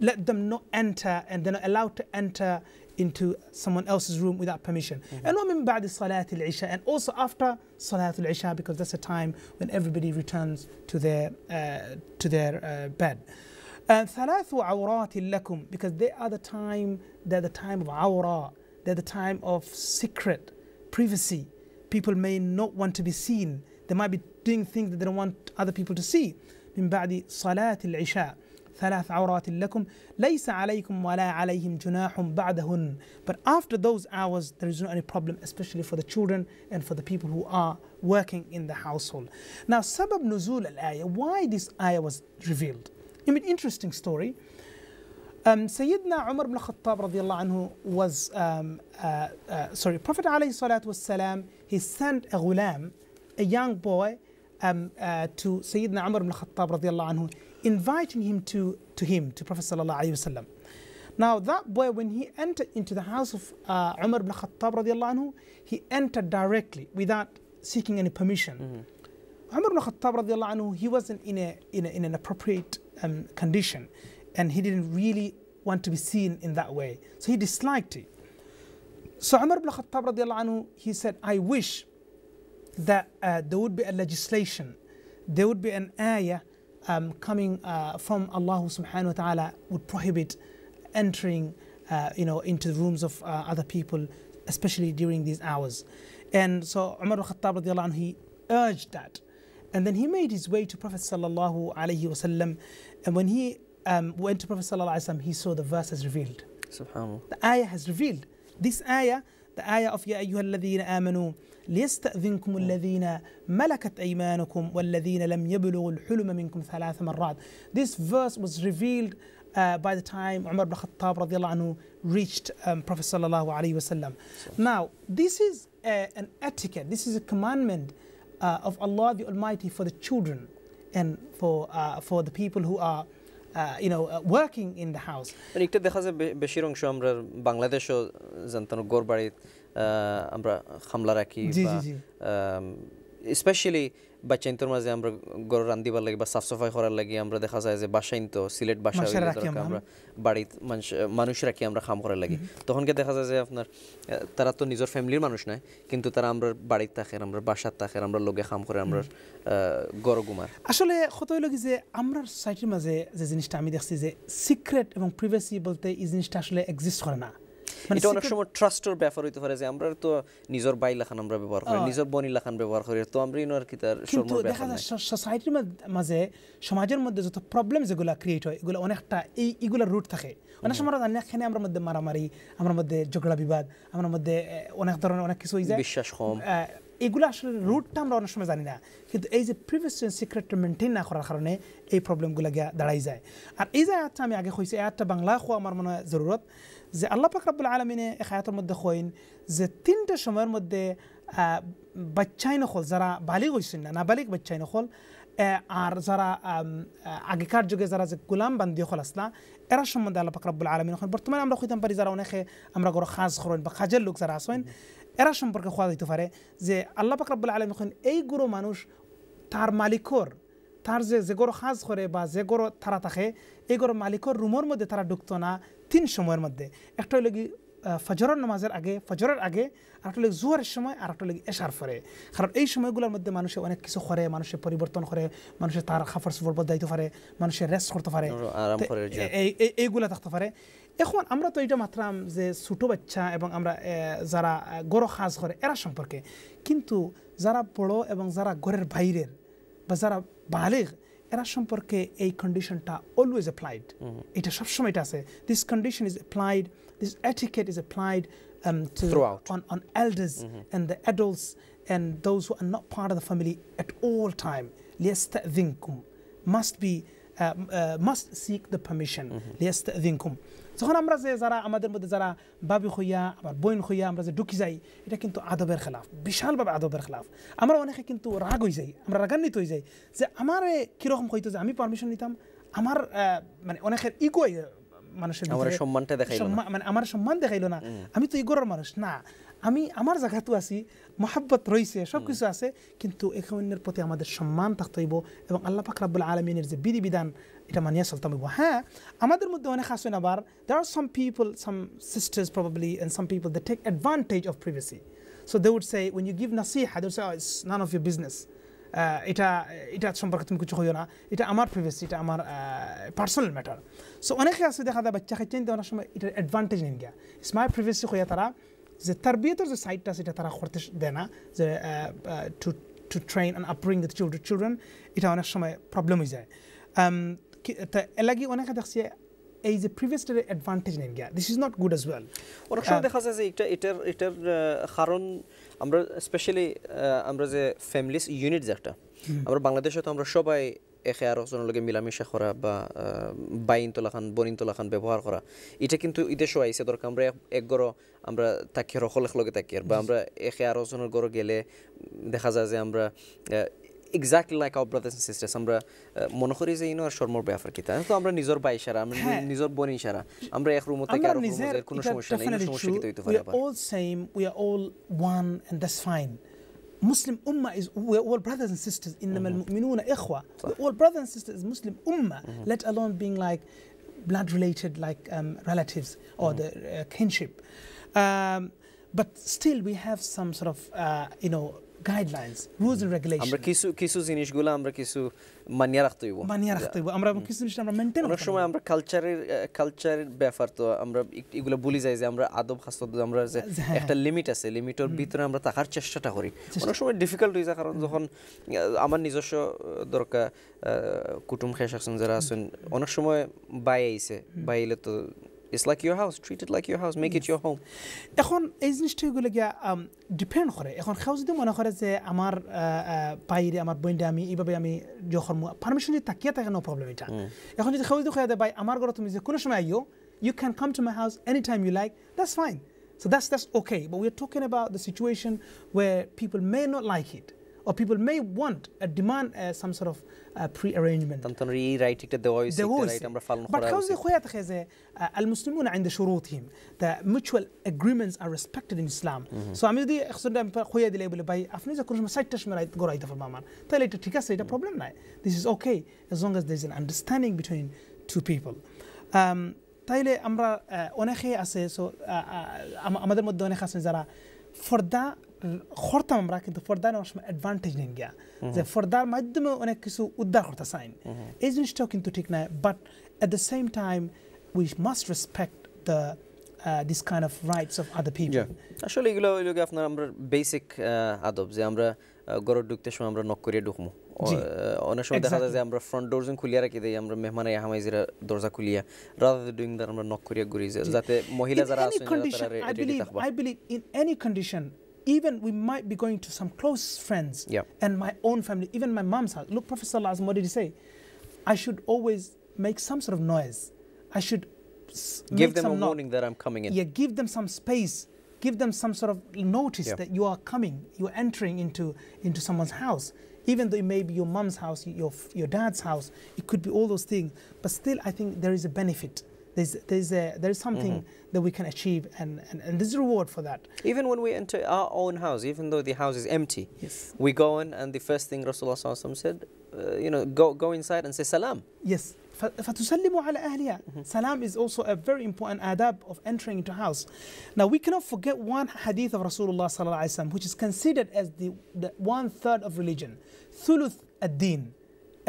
let them not enter, and they're not allowed to enter into someone else's room without permission. And وَمِن بَعْدِ صَلَاةِ الْعِشَاءِ. And also after Salat al-Isha, because that's a time when everybody returns to their bed. ثَلَاثُ عَوْرَاتٍ لَكُمْ. Because they are the time, they're the time of awra, they're the time of secret, privacy. People may not want to be seen. They might be doing things that they don't want other people to see. من بعد صلاة العشاء ثلاث عورات لكم ليس عليكم ولا عليهم جناح بعدهن. But after those hours, there is not any problem, especially for the children and for the people who are working in the household. Now, sabab nuzul al-ayah, why this ayah was revealed? I mean, interesting story. Sayyidina Umar ibn Khattab radiallahu anhu was, Prophet alayhi salatu wassalam, he sent a ghulam, a young boy, to Sayyidina Umar ibn Khattab radiallahu anhu, inviting him to Prophet sallallahu alayhi wasallam. Now that boy, when he entered into the house of Umar ibn Khattab radiallahu anhu, he entered directly without seeking any permission. Umar ibn Khattab radiallahu anhu, he wasn't in an appropriate condition, and he didn't really want to be seen in that way. So he disliked it. So Umar ibn Khattab radiallahu anhu, he said, I wish that there would be a legislation, there would be an ayah coming from Allah subhanahu wa ta'ala would prohibit entering into the rooms of other people, especially during these hours. And so Umar ibn Khattab radiallahu anhu, he urged that. And then he made his way to Prophet sallallahu alayhi wasallam, and when he went to Prophet sallallahu alaihi wasallam, he saw the verse has revealed. Subhanallah. The ayah has revealed. This ayah, the ayah of Ya ayyuhalladhina amanu liyasta'dhinkum alladhina malakat aymanukum walladhina lam yablughu al-hulum minkum thalatha marrat. This verse was revealed by the time Umar ibn Khattab radiallahu anhu reached Prophet sallallahu alaihi wasallam. Now, this is an etiquette, this is a commandment of Allah the Almighty for the children and for the people who are working in the house. But because Bashirung Shamra Bangladesh Zantano Gorbari Ambra Hamlaraki, especially Bachentor Mazambra Gorandiba like Basafsofai Horalagi Ambra the Haza is a Bashinto, Silet Basharakam Barit Manushraki Ambra Hamoralagi. Tonga the Hazafner Taraton is your family Manushne, Kinto Tarambra Barita Herambra Bashata Herambra Logaham Horambra Gorogumar. Actually, Hotolog is the Ambra Saitimaze, the Zinistamides is a secret among privacy, but they is instashly exists for now. এটা অনেক সময় ট্রাস্টর ব্যাপার হইতে পারে যে আমরা তো নিজর বাই লাখান আমরা ব্যবহার করি নিজর বনি লাখান ব্যবহার করি তো আমরা ইনার কি তার শর্মর ব্যাপার না কিন্তু সোসাইটির মাঝে সমাজের মধ্যে যত প্রবলেম যেগুলো ক্রিয়েট হয় এগুলো অনেকটা এই এগুলো রুট থাকে অনেক সময় জানি এখানে আমরা মধ্যে মারামারি আমরা মধ্যে ঝগড়া বিবাদ আমরা মধ্যে অনেক ধরনের অনেক কিছু হই যায় বিশ্বাস কম এগুলো আসলে রুটটা আমরা অনেক সময় জানি না কিন্তু এই যে প্রিভিয়াস সিক্রেট মেইনটেইন না করার কারণে এই প্রবলেমগুলো দাঁড়াই যায় আর এই যে আচ্ছা আমি আগে কইছি একটা বাংলা খোয়া আমার মনে জরুরত যে আল্লাহ পাক রব্বুল আলামিনে হায়াতের মধ্যে কইন যে তিনটা সময়ের মধ্যে বাচ্চাই নকল যারা বালিগ হইছেন না নাবালিগ বাচ্চাই নকল আর যারা আগেকার যুগে যারা যে গোলাম বান্দি হল আসলা এরা সম্বন্ধে আল্লাহ পাক রব্বুল আলামিন এখন বর্তমানে আমরা কইতাম পারি যারা অনেকে আমরা গড় খাস করেন বা খাজের লোক যারা আসেন এরা সম্পর্কে খোয়া দিতে পারে যে আল্লাহ পাক রব্বুল আলামিন এখন এই গুরু মানুষ তার মালিকর তার যে গড় খাস করে বা যে গড় তারা থাকে এই গড় মালিকর রুমের মধ্যে তারা ঢুকতো না তিন সময়ের মধ্যে একটা হলো কি ফজরের নামাজের আগে ফজরের আগে আর একটা হলো জোহরের সময় আর একটা হলো এশার পরে কারণ এই সময়গুলোর মধ্যে মানুষে অনেক কিছু করে মানুষে পরিবর্তন করে মানুষে তার খাফর সুফর বদলাইতে পারে মানুষে রেস্ট করতে পারে এইগুলা থাকতে পারে এখন আমরা তো এটা মাত্রাম যে ছোটো বাচ্চা এবং আমরা যারা গড় কাজ করে এরা সম্পর্কে কিন্তু যারা বড় এবং যারা ঘরের বাইরের বা যারা বালিগ এরা সম্পর্কে এই কন্ডিশনটা অলওয়েজ অ্যাপ্লাইড এটা সবসময় এটা আছে this condition is applied this etiquette is applied to on elders and the adults and those who are not part of the family at all time লিয়াস্তাযিনকুম মাস্ট সিক দ্য পারমিশন লিয়াস্তাযিনকুম যখন আমরা যে যারা আমাদের মধ্যে যারা বাবি হইয়া আমার বোন হইয়া আমরা যে ঢুকি যাই এটা কিন্তু আদবের খেলাফ বিশালভাবে আদবের খেলাফ আমরা অনেকে কিন্তু রাগ হয়ে যাই আমরা রাগান্বিত হয়ে যাই যে আমার কীরকম হইতো যে আমি পারমিশন নিতাম আমার মানে অনেকের ইগোই মানুষের সম্মানটা দেখাইলো না মানে আমার সম্মান দেখাইলো না আমি তো ইগোর মানুষ না আমি আমার জায়গাতে আছি মহাব্বত রয়েছে সব কিছু আছে কিন্তু এক অন্যের প্রতি আমাদের সম্মান থাকতে হইব এবং আল্লাহ পাক রাব্বুল আলামিনের যে বিধিবিধান এটা মানিয়া চলতে হইব হ্যাঁ আমাদের মধ্যে অনেক আসেন আবার there are some people some sisters probably and some people that take advantage of privacy so they would say when you give nasiha they would say oh, it's none of your business এটা সম্পর্কে তুমি কিছু হইও না এটা আমার privacy এটা আমার পার্সোনাল ম্যাটার সো অনেকে আছে দেখা যায় বাচ্চা খাইছেন তো অনেক সময় এটার অ্যাডভান্টেজ নিন গিয়া ইটস মাই প্রিভেসি হইয়া তারা যে তারবিয়তের যে সাইডটা সেটা তারা করতে দেয় না যে to train and upbring the children এটা অনেক সময় প্রবলেম হয়ে যায় এলাগি অনেকে দেখছি এই যে প্রিভিয়াসটার অ্যাডভান্টেজ নিন গিয়া this is not good as well অনেক সময় দেখা যায় যে এটা এটার কারণ আমরা স্পেশালি আমরা যে ফ্যামিলিস ইউনিটস একটা আমরা বাংলাদেশে তো আমরা সবাই একে আর একজনের লগে মিলামিশা করা বা বাইনতলা খান বনিনতলা খান ব্যবহার করা এটা কিন্তু ইদেশও আইসে দরকার আমরা এক গড় আমরা তাকিয়ে রকল একলগে তাকিয়ে বা আমরা একে আর একজনের গড় গেলে দেখা যায় যে আমরা exactly like our brothers and sisters amra monokhori je inor shormor byafar kita to amra nijor bai shara amra nijor boni shara amra ek room theke aro room er kono somoshya nei somoshya kito hoyte pare we are all same we are all one and that's fine muslim ummah is we are all brothers and sisters innama almu'minuna ikhwa all brothers and sisters muslim ummah let alone being like blood related like relatives or the kinship but still we have some sort of guidelines, rules and regulations. আমরা কিছু জিনিসগুলো আমরা কিছু মানিয়া রাখতে হইব। মানিয়া রাখতে হইব। আমরা কিছু জিনিস আমরা মেইনটেইন করতে হইব। সময় আমরা কালচারের ব্যাপার তো আমরা এগুলো ভুলি যাই যে আমরা আদব খাসলত আমরা যে একটা লিমিট আছে লিমিটের ভিতরে আমরা থাকার চেষ্টাটা করি। অনেক সময় ডিফিকাল্ট হয়ে যায় কারণ যখন আমার নিজস্ব দরকার কুটুম খেসাসন যারা আছেন অনেক সময় বাই আইছে বাইলে তো It's like your house. Treat it like your house. Make it your home. اخون از نشته گلگا depend خوره اخون خوازی دم آنها خورده امار پاییری امار بوندامی ای بابی امی جو خرمو پرمیشون تکیه تا گناه پربلمی دان اخون جد خوازی دو خیاده بای امار گرتو میزه کنش میایو you can come to my house anytime you like that's fine so that's okay but we're talking about the situation where people may not like it or people may want a demand some sort of pre-arrangement. The voice. But how the Muslims عند شروطهم the mutual agreements are respected in Islam. So I'm the خصوصا خويا دي لابل باي أفنيزا كلش ما سايتش مراي قراي تفر مامان. تالي تكاس هيدا problem لا. This is okay as long as there's an understanding between two people. تالي أمرا أناخي أساسو أمادر مدة أناخي أساسو زرا فردا خورتم امراك انت فردان واش ادفانتج نينجا زي فردان مدم انا كسو ودار خورتا ساين ازن ستوكين تو تيكنا but at the same time we must respect the this kind of rights of other people আসলে এগুলো লগে আপনার আমরা basic আদব যে আমরা গড় ঢুকতে সময় আমরা নক করে ঢুকমু অনেক সময় দেখা যায় যে আমরা ফ্রন্ট ডোরস খুলিয়া রাখি দেই আমরা মেহমান আই হামাইজরা দরজা খুলিয়া rather doing that আমরা নক করে ঘুরি যাতে মহিলা যারা আছেন তারা I believe in any condition even we might be going to some close friends and my own family, even my mom's house. Look, Prophet Sallallahu Alaihi Wasallam, what did he say? I should always make some sort of noise. I should give them a warning that I'm coming in. Yeah, give them some space. Give them some sort of notice that you are coming, you're entering into someone's house. Even though it may be your mom's house, your dad's house, it could be all those things. But still, I think there is a benefit. There's something that we can achieve and there's a reward for that. Even when we enter our own house, even though the house is empty, we go in and the first thing Rasulullah SAW said, you know, go inside and say salam. Yes. فَتُسَلِّمُوا عَلَىٰ أَهْلِهَا Salam is also a very important adab of entering into house. Now we cannot forget one hadith of Rasulullah SAW, which is considered as the one-third of religion. Thuluth ad-deen,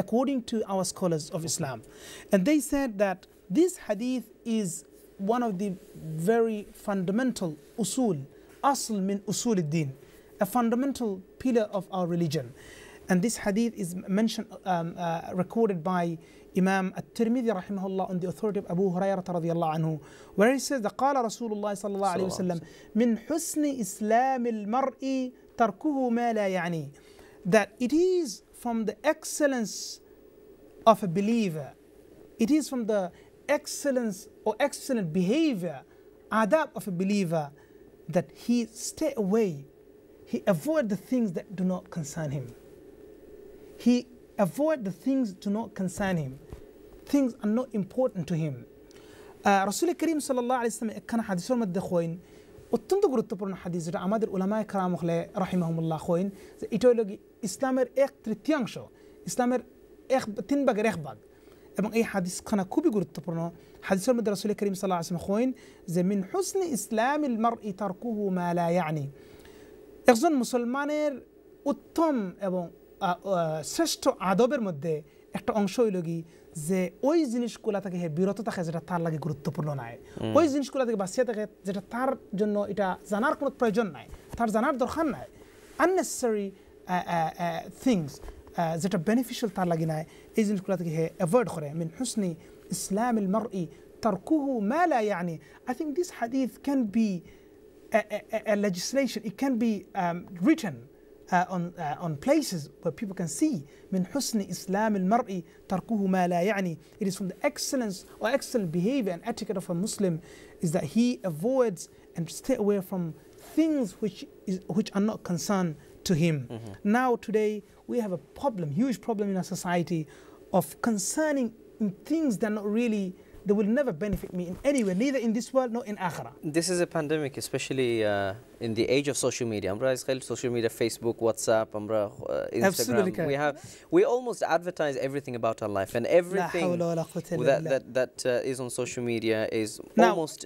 according to our scholars of Islam. And they said that this hadith is one of the very fundamental usul, asl min usul al-din, a fundamental pillar of our religion. And this hadith is mentioned, recorded by Imam At-Tirmidhi rahimahullah on the authority of Abu Hurayrah radiyallahu anhu, where he says, "Qala Rasulullah sallallahu alayhi wa sallam, min husni islam al-mar'i tarkuhu ma la yani." That it is from the excellence of a believer, it is from the excellence or excellent behavior, adab of a believer, that he stay away, he avoid the things that do not concern him. He avoid the things do not concern him. Things are not important to him. Rasul Karim sallallahu alaihi wasallam kana hadithul madkhoin ottont guruttopurno hadith jeta amader ulama karam khale rahimahumullah khoin je etologi islamer ek tritiyangsho islamer ek tin bag rekhbag এবং এই হাদিসখানা খুবই গুরুত্বপূর্ণ হাদিসের মধ্যে রাসূল করিম সাল্লাল্লাহু আলাইহি ওয়াসাল্লাম কইন যে মিন হুসনি ইসলামিল মারই তারকুহু মা লা ইয়ানি একজন মুসলমানের উত্তম এবং শ্রেষ্ঠ আদবের মধ্যে একটা অংশ হইল কি যে ওই জিনিসগুলা থেকে বিরত থাকা যেটা তার লাগে গুরুত্বপূর্ণ নয় ওই জিনিসগুলা থেকে বাঁচিয়ে থাকা যেটা তার জন্য এটা জানার কোনো প্রয়োজন নাই তার জানার দরকার নাই unnecessary things যেটা বেনিফিশিয়াল তার লাগে না এই জিনিসগুলো থেকে অ্যাভয়েড করে মিন হুসনি ইসলামিল মারই তারকুহু মা লা ইয়ানি আই থিংক দিস হাদিস can be a legislation it can be written on places where people can see min husni islamil mar'i tarkuhu ma la yani it is from the excellence or excellent behavior and etiquette of a Muslim is that he avoids and stay away from things which are not concerned to him. Now today we have a problem, huge problem in our society of concerning in things that not really, they will never benefit me in any way, neither in this world nor in akhirah. This is a pandemic, especially in the age of social media. Social media, Facebook, WhatsApp, Instagram. We almost advertise everything about our life, and everything that is on social media is almost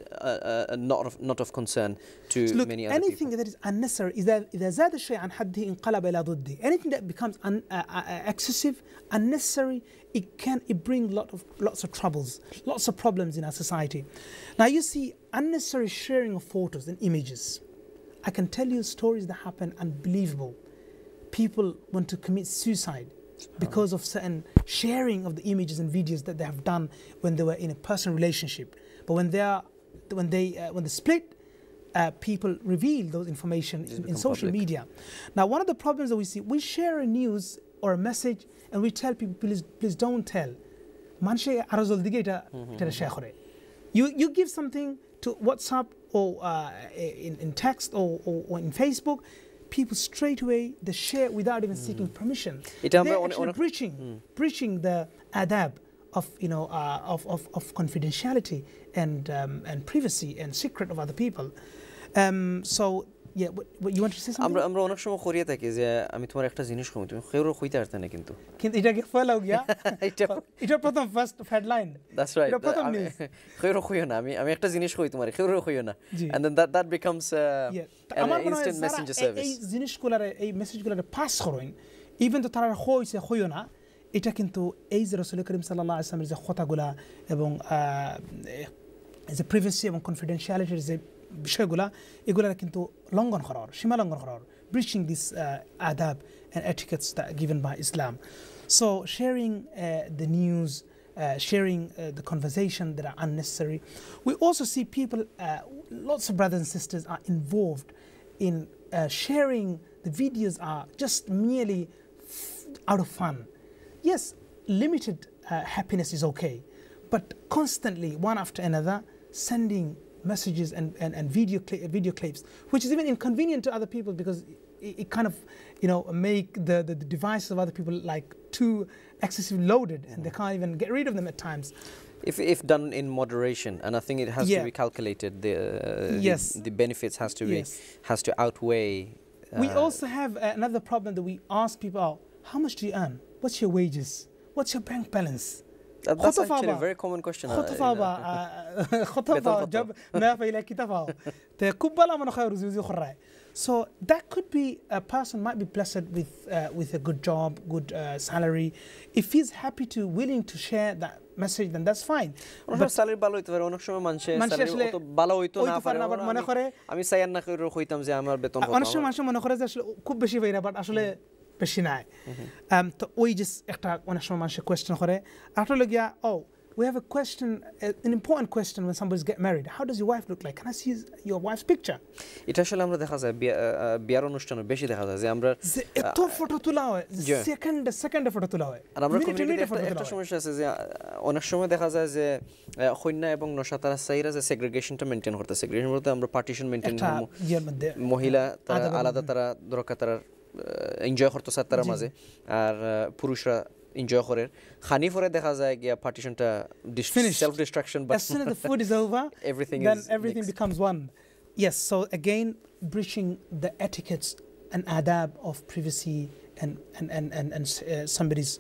not of concern to many other people. Anything that is unnecessary is that anything that becomes excessive, unnecessary, it brings lots of troubles, lots of problems in our society. Now you see unnecessary sharing of photos and images. I can tell you stories that happen unbelievable. People want to commit suicide because of certain sharing of the images and videos that they have done when they were in a personal relationship. But when they split, people reveal those information in social media. Now, one of the problems that we see, we share a news or a message, and we tell people, please don't tell. You give something to WhatsApp or in text or in Facebook, people straight away they share without even seeking permission. They're actually breaching the adab of of confidentiality and privacy and secret of other people. So. Yeah, what you want to say something? I'm not sure what it is. I'm not sure what it is. That's right. And then that becomes an instant messenger service. Even though এটা কিন্তু এই যে রাসূল করিম সাল্লাল্লাহু আলাইহি ওয়াসাল্লামের যে খোতাগুলা এবং যে প্রাইভেসি এবং কনফিডেনশিয়ালিটির যে বিষয়গুলা এগুলা কিন্তু লঙ্ঘন করার সীমা লঙ্ঘন করার breaching this adab and etiquettes that are given by Islam. So sharing the news, sharing the conversation that are unnecessary. We also see people, lots of brothers and sisters are involved in sharing the videos are just merely out of fun. Yes, limited happiness is okay, but constantly, one after another, sending messages and video clips, which is even inconvenient to other people because it kind of, make the devices of other people like too excessively loaded, and they can't even get rid of them at times. If done in moderation, and I think it has to be calculated. The benefits has to outweigh. We also have another problem that we ask people: how much do you earn? What's your wages? What's your bank balance? That's actually a very common question. So that could be a person might be blessed with a good job, good salary. If he's happy to, willing to share that message, then that's fine. But salary we just question. Oh, we have a question, an important question when somebody's get married. How does your wife look like? Can I see your wife's picture? Segregation enjoy করতে সাতটার মাঝে আর পুরুষরা enjoy করে খানি পরে দেখা যায় যে পার্টিশনটা self destruction but as soon as the food is over everything becomes one. Yes, so again breaching the etiquettes and adab of privacy and somebody's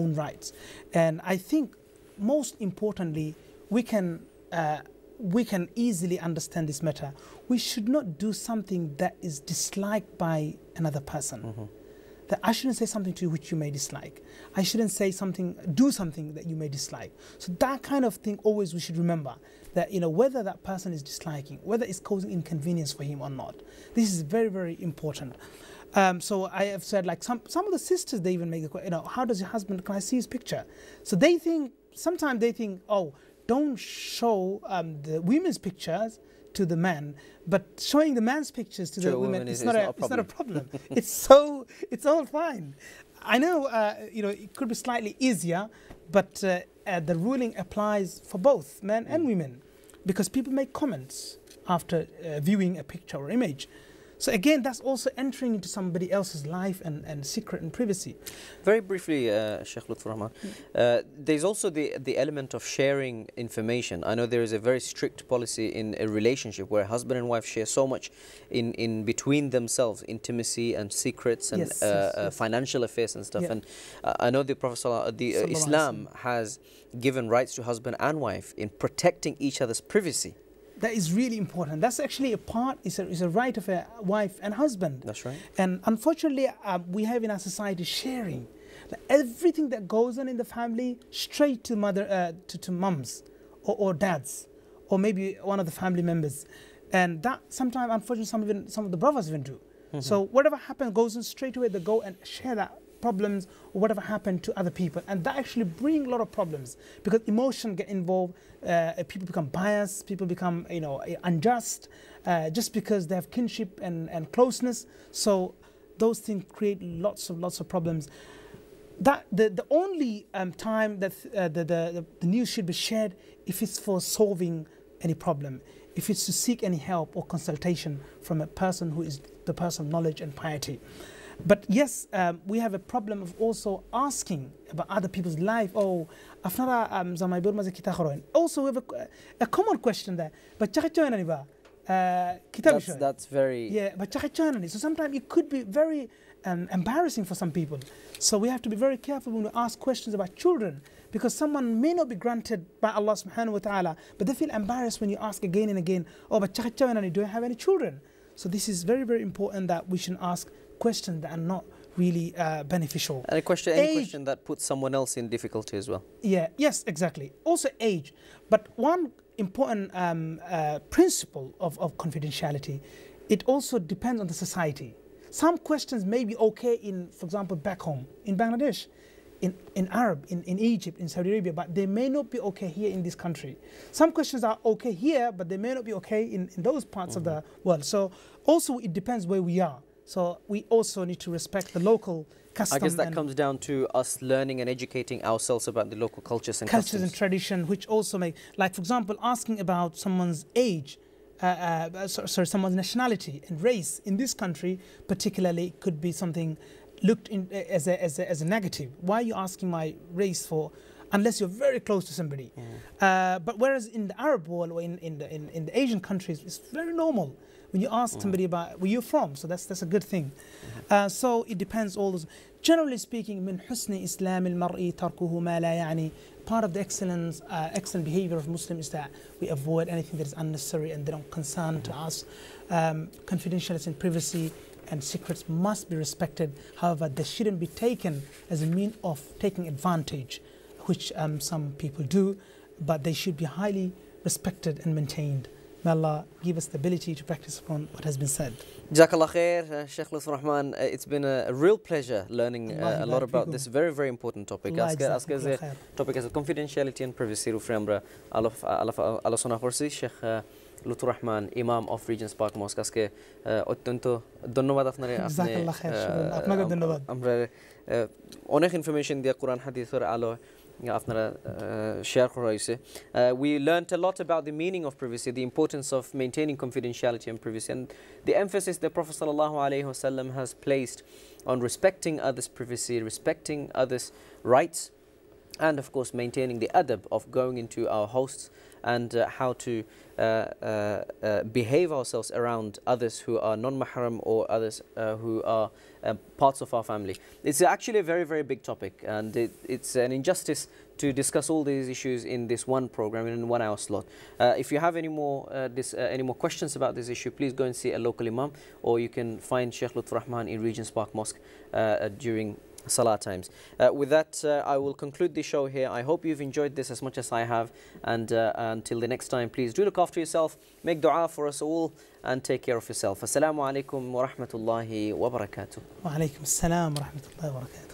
own rights. And I think most importantly we can easily understand this matter. We should not do something that is disliked by another person. That I shouldn't say something to you which you may dislike. I shouldn't say something, do something that you may dislike. So that kind of thing always we should remember that whether that person is disliking, whether it's causing inconvenience for him or not. This is very, very important. So I have said like some of the sisters, they even make a how does your husband, can I see his picture? So they think, sometimes they think, oh, don't show the women's pictures to the man, but showing the man's pictures to the women is not a problem. it's all fine. I know it could be slightly easier, but the ruling applies for both men and women, because people make comments after viewing a picture or image. So again, that's also entering into somebody else's life and secret and privacy. Very briefly, Shaykh Lutfur Rahman, there's also the element of sharing information. I know there is a very strict policy in a relationship where husband and wife share so much in between themselves, intimacy and secrets and financial affairs and stuff. And I know the Prophet Islam has given rights to husband and wife in protecting each other's privacy. That is really important. That's actually a part, it's a right of a wife and husband. That's right. And unfortunately, we have in our society sharing. Like everything that goes on in the family, straight to mums or dads, or maybe one of the family members. And that sometimes, unfortunately, some of the brothers even do. So whatever happens goes on straight away, they go and share that problems or whatever happened to other people, and that actually brings a lot of problems because emotion get involved. People become biased, people become unjust just because they have kinship and closeness. So those things create lots of problems. That the only time that the news should be shared if it's for solving any problem, if it's to seek any help or consultation from a person who is the person of knowledge and piety. But yes, we have a problem of also asking about other people's life. Oh, also we have a common question there. But that's very... Yeah, but so sometimes it could be very embarrassing for some people. So we have to be very careful when we ask questions about children, because someone may not be granted by Allah subhanahu wa ta'ala, but they feel embarrassed when you ask again and again, oh, but do I have any children? So this is very, very important that we should ask questions that are not really beneficial. And a question, any question that puts someone else in difficulty as well. Yeah, yes, exactly. Also age. But one important principle of confidentiality, it also depends on the society. Some questions may be okay in, for example, back home, in Bangladesh, in Arab, in Egypt, in Saudi Arabia, but they may not be okay here in this country. Some questions are okay here, but they may not be okay in those parts of the world. So also it depends where we are. So we also need to respect the local custom. I guess that comes down to us learning and educating ourselves about the local cultures and customs and tradition, which also make, like for example, asking about someone's age, sorry, someone's nationality and race in this country, particularly, could be something looked in as a negative. Why are you asking my race for? Unless you're very close to somebody. Yeah. But whereas in the Arab world or in the Asian countries, it's very normal when you ask somebody about where you're from. So that's a good thing. So it depends all those. Generally speaking, min husni islam al-mar'i tarkuhu ma la yani. Part of the excellent behavior of Muslims is that we avoid anything that is unnecessary and they don't concern to us. Confidentiality and privacy and secrets must be respected. However, they shouldn't be taken as a means of taking advantage, which some people do, but they should be highly respected and maintained. May Allah give us the ability to practice upon what has been said. Jazakallah khair, Shaykh Lutfur Rahman. It's been a real pleasure learning a lot about this very, very important topic. Aska topic as confidentiality and privacy. Rufremra, Allah Sona Horsi, Shaykh Lutfur Rahman, Imam of Regent's Park Mosque. Aska, Ottunto, Donnovad Afnare. Jazakallah khair. Apnaga Donnovad. Amra, onek information dia Quran Hadith or Allah. We learned a lot about the meaning of privacy, the importance of maintaining confidentiality and privacy, and the emphasis that Prophet ﷺ has placed on respecting others' privacy, respecting others' rights, and of course maintaining the adab of going into our hosts and how to behave ourselves around others who are non-mahram or others who are parts of our family. It's actually a very, very big topic, and it's an injustice to discuss all these issues in this one program, in 1 hour slot. If you have any more questions about this issue, please go and see a local imam, or you can find Shaykh Lutfur Rahman in Regent's Park Mosque during Salah times. With that, I will conclude the show here. I hope you've enjoyed this as much as I have, and until the next time, please do look after yourself, make dua for us all, and take care of yourself. Assalamu alaikum wa rahmatullahi wa barakatuh. Wa alaikum assalam wa rahmatullahi wa barakatuh.